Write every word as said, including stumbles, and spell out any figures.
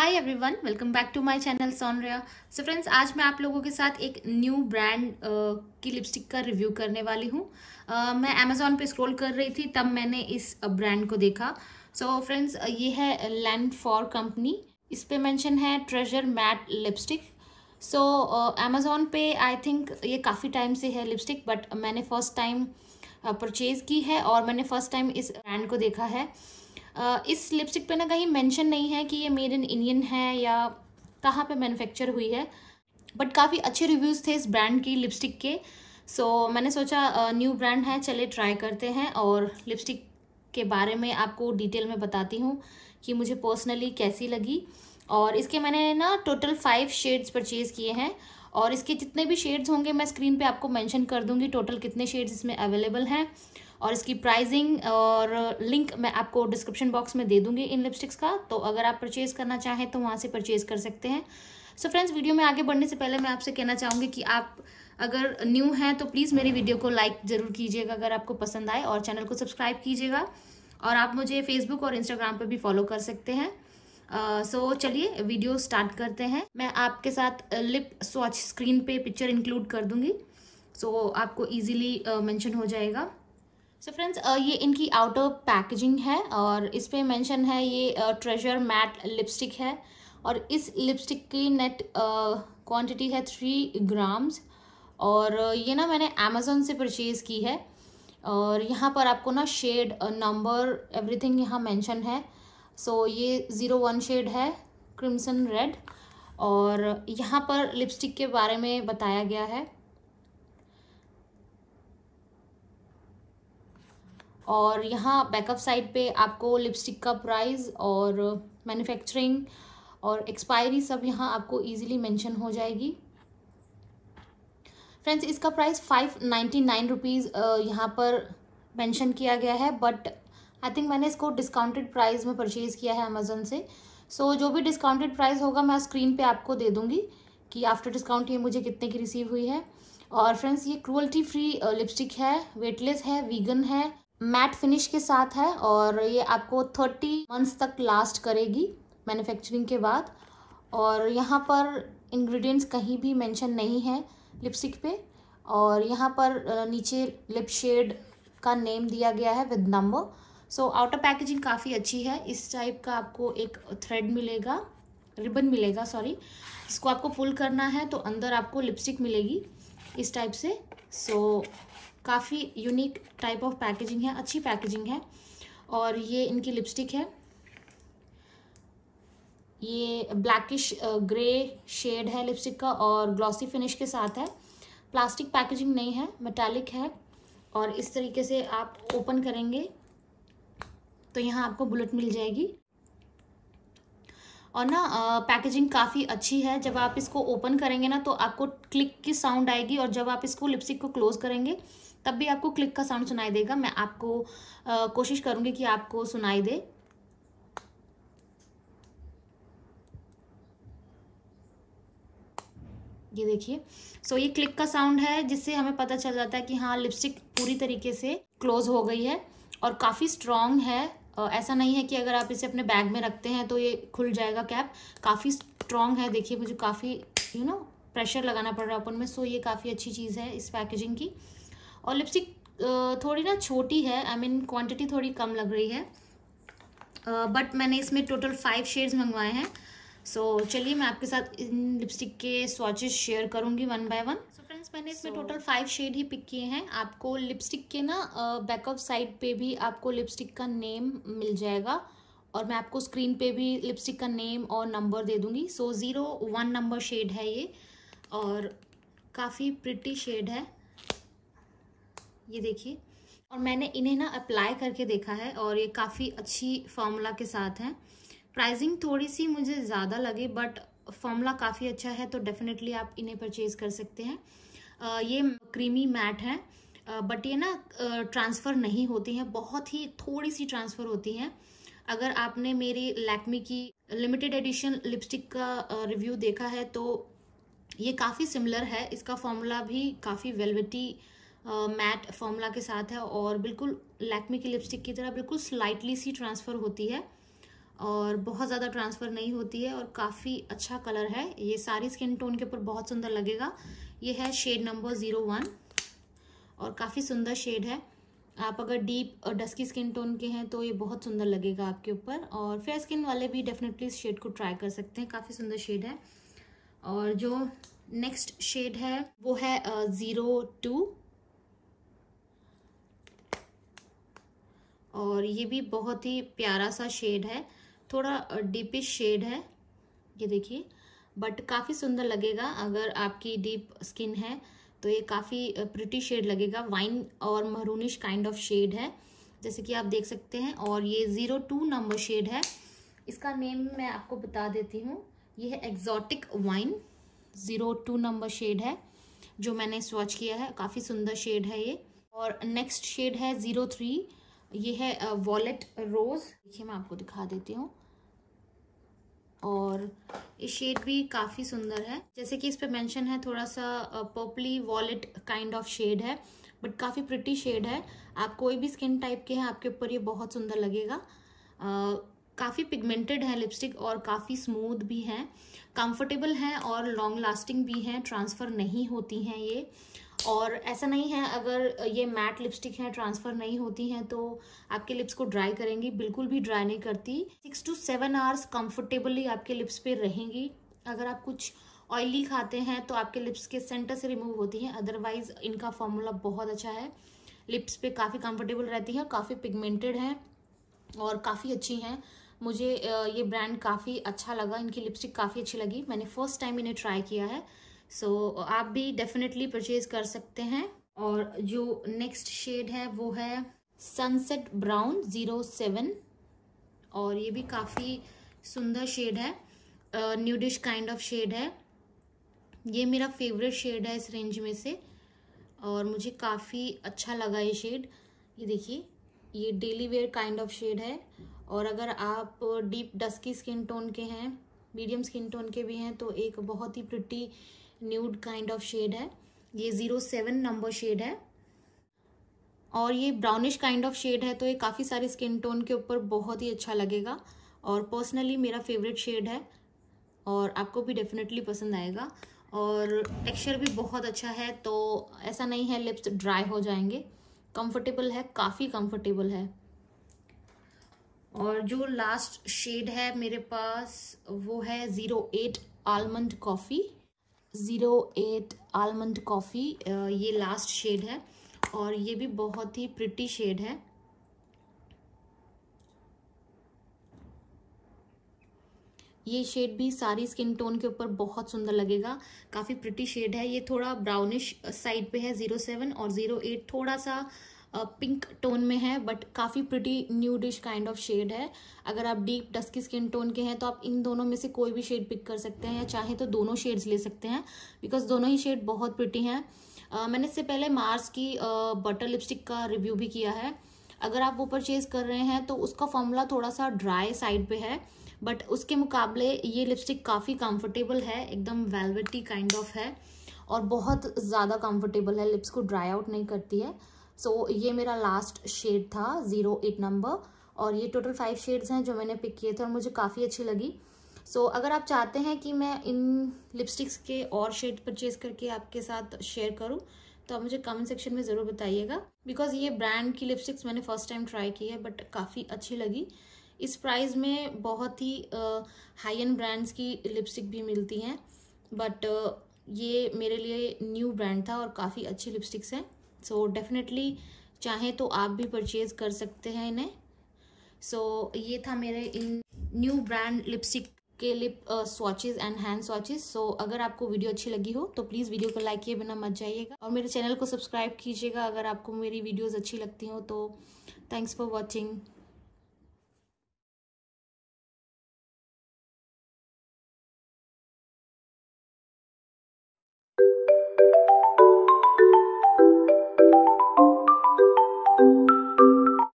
Hi everyone, welcome back to my channel सोनरेया। So friends, आज मैं आप लोगों के साथ एक न्यू ब्रांड uh, की लिपस्टिक का रिव्यू करने वाली हूँ। uh, मैं अमेज़ॉन पे स्क्रॉल कर रही थी तब मैंने इस ब्रांड को देखा। सो so, फ्रेंड्स, ये है लेनफॉर कंपनी। इस पे मेंशन है treasure matte lipstick. So Amazon पे आई थिंक ये काफ़ी टाइम से है लिपस्टिक, बट मैंने फ़र्स्ट टाइम परचेज़ की है और मैंने फ़र्स्ट टाइम इस ब्रांड को देखा है। Uh, इस लिपस्टिक पे ना कहीं मेंशन नहीं है कि ये मेड इन इंडियन है या कहाँ पे मैन्युफैक्चर हुई है, बट काफ़ी अच्छे रिव्यूज़ थे इस ब्रांड की लिपस्टिक के। सो so, मैंने सोचा न्यू uh, ब्रांड है, चले ट्राई करते हैं और लिपस्टिक के बारे में आपको डिटेल में बताती हूँ कि मुझे पर्सनली कैसी लगी। और इसके मैंने ना टोटल फाइव शेड्स परचेज़ किए हैं और इसके जितने भी शेड्स होंगे मैं स्क्रीन पे आपको मेंशन कर दूँगी टोटल कितने शेड्स इसमें अवेलेबल हैं, और इसकी प्राइसिंग और लिंक मैं आपको डिस्क्रिप्शन बॉक्स में दे दूँगी इन लिपस्टिक्स का। तो अगर आप परचेज़ करना चाहें तो वहाँ से परचेज़ कर सकते हैं। सो फ्रेंड्स, वीडियो में आगे बढ़ने से पहले मैं आपसे कहना चाहूँगी कि आप अगर न्यू हैं तो प्लीज़ मेरी वीडियो को लाइक ज़रूर कीजिएगा अगर आपको पसंद आए, और चैनल को सब्सक्राइब कीजिएगा। और आप मुझे फेसबुक और इंस्टाग्राम पर भी फॉलो कर सकते हैं। सो uh, so, चलिए वीडियो स्टार्ट करते हैं। मैं आपके साथ लिप स्वॉच स्क्रीन पे पिक्चर इंक्लूड कर दूँगी, सो so, आपको ईजिली मेंशन uh, हो जाएगा। सो so, फ्रेंड्स, uh, ये इनकी आउटर पैकेजिंग है और इस पर मेंशन है ये ट्रेजर मैट लिपस्टिक है, और इस लिपस्टिक की नेट क्वांटिटी uh, है थ्री ग्राम्स। और ये ना मैंने अमेज़ॉन से परचेज़ की है, और यहाँ पर आपको ना शेड नंबर एवरीथिंग यहाँ मेंशन है। सो so, ये ज़ीरो वन शेड है, क्रिम्सन रेड, और यहाँ पर लिपस्टिक के बारे में बताया गया है। और यहाँ बैकअप साइड पे आपको लिपस्टिक का प्राइस और मैन्युफैक्चरिंग और एक्सपायरी सब यहाँ आपको इजीली मेंशन हो जाएगी। फ्रेंड्स, इसका price five ninety nine rupees यहाँ पर मेंशन किया गया है, बट आई थिंक मैंने इसको डिस्काउंटेड प्राइस में परचेज़ किया है अमेज़न से। सो so, जो भी डिस्काउंटेड प्राइस होगा मैं स्क्रीन पे आपको दे दूँगी कि आफ्टर डिस्काउंट ये मुझे कितने की रिसीव हुई है। और फ्रेंड्स, ये क्रूअल्टी फ्री लिपस्टिक है, वेटलेस है, वीगन है, मैट फिनिश के साथ है, और ये आपको थर्टी मंथ्स तक लास्ट करेगी मैन्युफैक्चरिंग के बाद। और यहाँ पर इंग्रेडिएंट्स कहीं भी मेंशन नहीं है लिपस्टिक पे, और यहाँ पर नीचे लिप शेड का नेम दिया गया है with number. So outer packaging काफ़ी अच्छी है। इस टाइप का आपको एक थ्रेड मिलेगा, रिबन मिलेगा, सॉरी, इसको आपको पुल करना है तो अंदर आपको लिपस्टिक मिलेगी इस टाइप से। सो so, काफ़ी यूनिक टाइप ऑफ पैकेजिंग है, अच्छी पैकेजिंग है। और ये इनकी लिपस्टिक है, ये ब्लैकिश ग्रे शेड है लिपस्टिक का, और ग्लॉसी फिनिश के साथ है। प्लास्टिक पैकेजिंग नहीं है, मेटालिक है। और इस तरीके से आप ओपन करेंगे तो यहाँ आपको बुलेट मिल जाएगी। और ना पैकेजिंग काफ़ी अच्छी है। जब आप इसको ओपन करेंगे ना तो आपको क्लिक की साउंड आएगी, और जब आप इसको लिपस्टिक को क्लोज़ करेंगे तब भी आपको क्लिक का साउंड सुनाई देगा। मैं आपको आ, कोशिश करूँगी कि आपको सुनाई दे। ये देखिए, सो ये क्लिक का साउंड है जिससे हमें पता चल जाता है कि हाँ, लिपस्टिक पूरी तरीके से क्लोज़ हो गई है। और काफ़ी स्ट्रॉन्ग है, ऐसा नहीं है कि अगर आप इसे अपने बैग में रखते हैं तो ये खुल जाएगा कैप। काफ़ी स्ट्रॉन्ग है, देखिए मुझे काफ़ी यू नो प्रेशर लगाना पड़ रहा है अपन में। सो ये काफ़ी अच्छी चीज़ है इस पैकेजिंग की। और लिपस्टिक थोड़ी ना छोटी है, आई मीन क्वांटिटी थोड़ी कम लग रही है, बट मैंने इसमें टोटल फाइव शेड्स मंगवाए हैं। सो so, चलिए मैं आपके साथ इन लिपस्टिक के स्वॉचेस शेयर करूँगी one by one. So friends, मैंने इसमें टोटल फाइव शेड ही पिक किए हैं। आपको लिपस्टिक के ना बैकअप साइड पे भी आपको लिपस्टिक का नेम मिल जाएगा, और मैं आपको स्क्रीन पे भी लिपस्टिक का नेम और नंबर दे दूँगी। So zero one number shade है ये, और काफ़ी प्रिटी शेड है, ये देखिए। और मैंने इन्हें ना अप्लाई करके देखा है और ये काफ़ी अच्छी फॉर्मूला के साथ है। प्राइसिंग थोड़ी सी मुझे ज़्यादा लगी, बट फॉर्मूला काफ़ी अच्छा है, तो डेफिनेटली आप इन्हें परचेज़ कर सकते हैं। आ, ये क्रीमी मैट है, आ, बट ये ना ट्रांसफ़र नहीं होती हैं, बहुत ही थोड़ी सी ट्रांसफ़र होती हैं। अगर आपने मेरी लैक्मे की लिमिटेड एडिशन लिपस्टिक का रिव्यू देखा है तो ये काफ़ी सिमिलर है। इसका फॉर्मूला भी काफ़ी वेलवेटी मैट फॉर्मूला के साथ है, और बिल्कुल लैक्मे की लिपस्टिक की तरह बिल्कुल स्लाइटली सी ट्रांसफ़र होती है। और बहुत ज़्यादा ट्रांसफ़र नहीं होती है और काफ़ी अच्छा कलर है। ये सारी स्किन टोन के ऊपर बहुत सुंदर लगेगा। ये है शेड नंबर ज़ीरो वन और काफ़ी सुंदर शेड है। आप अगर डीप और डस्की स्किन टोन के हैं तो ये बहुत सुंदर लगेगा आपके ऊपर, और फेयर स्किन वाले भी डेफिनेटली इस शेड को ट्राई कर सकते हैं, काफ़ी सुंदर शेड है। और जो नेक्स्ट शेड है वो है ज़ीरो टू और ये भी बहुत ही प्यारा सा शेड है, थोड़ा डीपिश शेड है ये देखिए, बट काफ़ी सुंदर लगेगा। अगर आपकी डीप स्किन है तो ये काफ़ी प्रिटी शेड लगेगा, वाइन और महरूनिश काइंड ऑफ शेड है जैसे कि आप देख सकते हैं। और ये ज़ीरो टू नंबर शेड है, इसका नेम मैं आपको बता देती हूँ। ये है exotic wine, zero two number shade है जो मैंने स्वॉच किया है, काफ़ी सुंदर शेड है ये। और नेक्स्ट शेड है ज़ीरो थ्री, ये है वॉलेट रोज़, देखिए मैं आपको दिखा देती हूँ। और ये शेड भी काफ़ी सुंदर है, जैसे कि इस पे मेंशन है थोड़ा सा purplish violet kind of shade है, बट काफ़ी प्रिटी शेड है। आप कोई भी स्किन टाइप के हैं आपके ऊपर ये बहुत सुंदर लगेगा। काफ़ी पिगमेंटेड है लिपस्टिक और काफ़ी स्मूथ भी है, कंफर्टेबल है और लॉन्ग लास्टिंग भी है, ट्रांसफ़र नहीं होती हैं ये। और ऐसा नहीं है अगर ये मैट लिपस्टिक है ट्रांसफ़र नहीं होती हैं तो आपके लिप्स को ड्राई करेंगी, बिल्कुल भी ड्राई नहीं करती। Six to seven hours comfortably आपके लिप्स पे रहेंगी। अगर आप कुछ ऑयली खाते हैं तो आपके लिप्स के सेंटर से रिमूव होती हैं, अदरवाइज़ इनका फॉर्मूला बहुत अच्छा है। लिप्स पे काफ़ी कम्फर्टेबल रहती है, काफ़ी पिगमेंटेड है और काफ़ी अच्छी हैं। मुझे ये ब्रांड काफ़ी अच्छा लगा, इनकी लिपस्टिक काफ़ी अच्छी लगी, मैंने फर्स्ट टाइम इन्हें ट्राई किया है। सो so, आप भी डेफिनेटली परचेज कर सकते हैं। और जो नेक्स्ट शेड है वो है सनसेट ब्राउन ज़ीरो सेवन, और ये भी काफ़ी सुंदर शेड है, न्यूडिश काइंड ऑफ शेड है। ये मेरा फेवरेट शेड है इस रेंज में से और मुझे काफ़ी अच्छा लगा ये शेड। ये देखिए, ये daily wear kind of shade है, और अगर आप डीप डस्की स्किन टोन के हैं, मीडियम स्किन टोन के भी हैं तो एक बहुत ही pretty nude kind of shade है। ये ज़ीरो सेवन नंबर शेड है और ये ब्राउनिश काइंड ऑफ शेड है, तो ये काफ़ी सारे स्किन टोन के ऊपर बहुत ही अच्छा लगेगा और पर्सनली मेरा फेवरेट शेड है और आपको भी डेफिनेटली पसंद आएगा। और टेक्सचर भी बहुत अच्छा है, तो ऐसा नहीं है लिप्स ड्राई हो जाएंगे, कंफर्टेबल है, काफ़ी कंफर्टेबल है। और जो लास्ट शेड है मेरे पास वो है zero eight almond coffee, zero eight almond coffee ये लास्ट शेड है और ये भी बहुत ही प्रिटी शेड है। ये शेड भी सारी स्किन टोन के ऊपर बहुत सुंदर लगेगा, काफ़ी प्रिटी शेड है। ये थोड़ा ब्राउनिश साइड पे है ज़ीरो सेवन, और ज़ीरो एट थोड़ा सा पिंक uh, टोन में है, बट काफ़ी pretty nudish kind of shade है। अगर आप डीप डस्की स्किन टोन के हैं तो आप इन दोनों में से कोई भी शेड पिक कर सकते हैं, या चाहे तो दोनों शेड्स ले सकते हैं, बिकॉज दोनों ही शेड बहुत प्रिटी हैं। uh, मैंने इससे पहले मार्स की बटर uh, लिपस्टिक का रिव्यू भी किया है। अगर आप वो परचेज कर रहे हैं तो उसका फॉर्मूला थोड़ा सा ड्राई साइड पे है, बट उसके मुकाबले ये लिपस्टिक काफ़ी कंफर्टेबल है, एकदम वेलवेटी काइंड ऑफ है और बहुत ज़्यादा कंफर्टेबल है, लिप्स को ड्राई आउट नहीं करती है। सो so, ये मेरा लास्ट शेड था ज़ीरो एट नंबर, और ये टोटल फाइव शेड्स हैं जो मैंने पिक किए थे और मुझे काफ़ी अच्छी लगी। सो so, अगर आप चाहते हैं कि मैं इन लिपस्टिक्स के और शेड परचेज करके आपके साथ शेयर करूं तो आप मुझे कमेंट सेक्शन में ज़रूर बताइएगा, बिकॉज ये ब्रांड की लिपस्टिक्स मैंने फ़र्स्ट टाइम ट्राई की है बट काफ़ी अच्छी लगी। इस प्राइस में बहुत ही हाई एंड ब्रांड्स की लिपस्टिक भी मिलती हैं, बट uh, ये मेरे लिए न्यू ब्रांड था और काफ़ी अच्छी लिपस्टिक्स हैं। सो so, डेफिनेटली चाहे तो आप भी परचेज़ कर सकते हैं इन्हें। सो so, ये था मेरे इन न्यू ब्रांड लिपस्टिक के lip swatches and hand swatches. So अगर आपको वीडियो अच्छी लगी हो तो प्लीज़ वीडियो को लाइक किए बिना मत जाइएगा, और मेरे चैनल को सब्सक्राइब कीजिएगा अगर आपको मेरी वीडियोज़ अच्छी लगती हो। तो थैंक्स फॉर वॉचिंग।